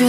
Feel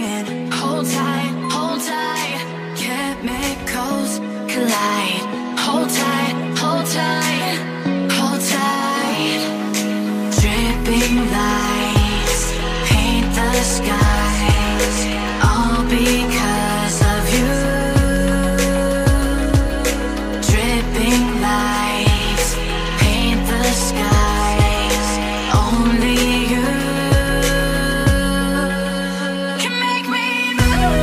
in. Hold tight, chemicals collide. Hold tight, hold tight. Dripping lights paint the skies, all because of you. Dripping lights paint the skies, only you can make me move.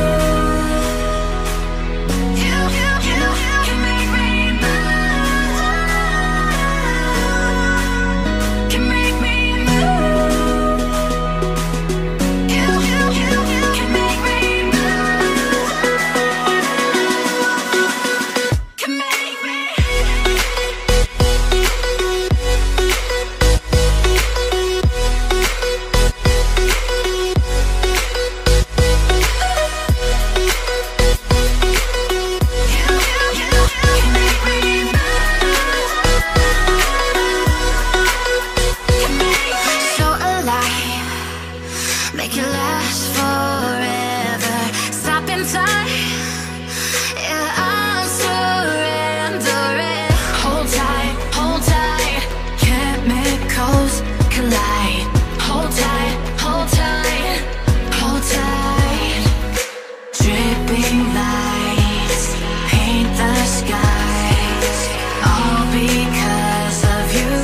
You can make me move. Can make me move. You can make me move. Can make me. Make it last forever. Stop in time. Yeah, I'm surrendering. Hold tight, chemicals collide. Hold tight, hold tight. Dripping lights paint the skies, all because of you.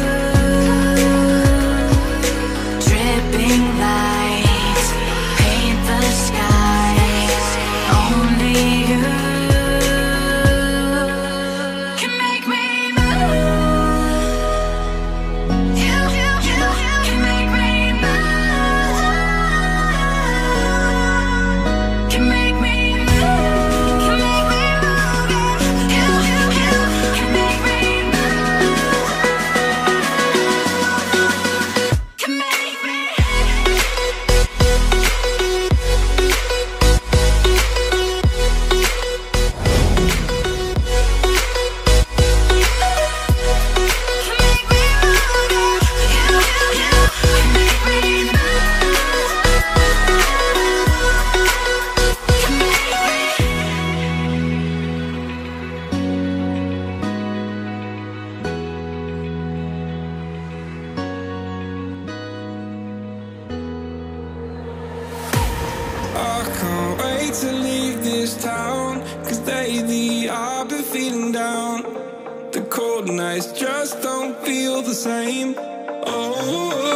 Dripping lights. To leave this town, 'cause lately I've been feeling down. The cold nights just don't feel the same. Oh,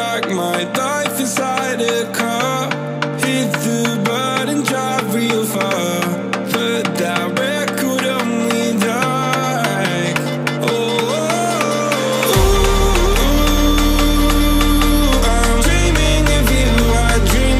pack my life inside a car, hit the bud and drive real far. But that record only died. Oh, I'm dreaming of you. I dream.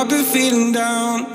I've been feeling down.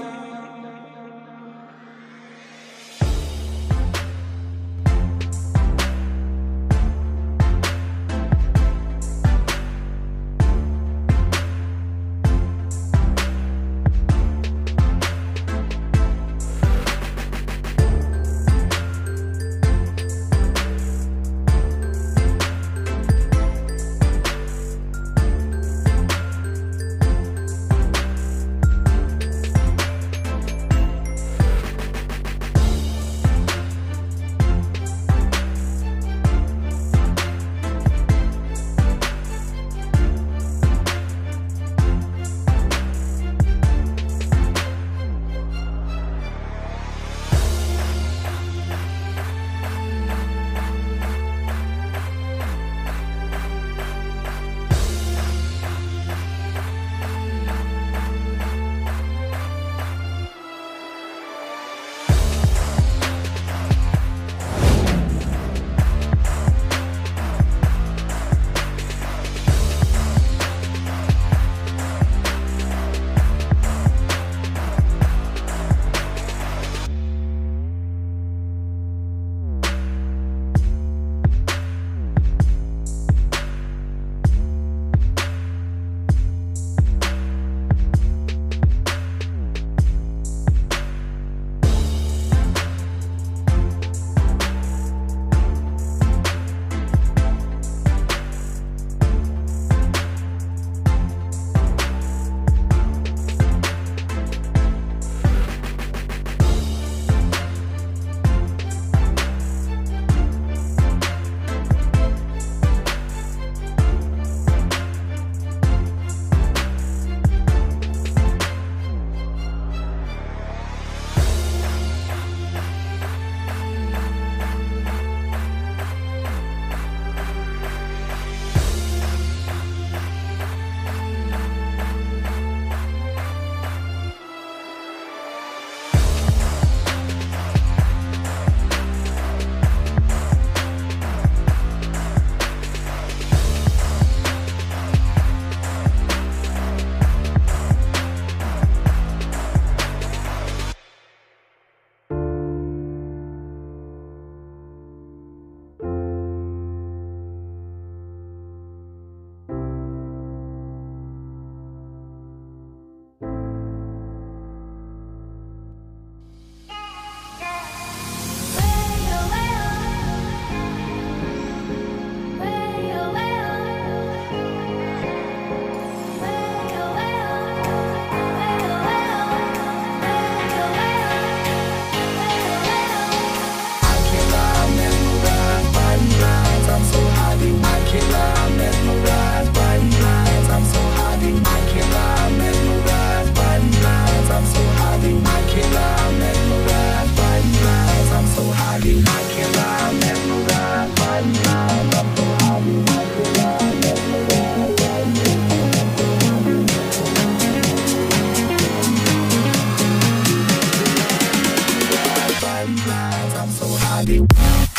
I'm so happy.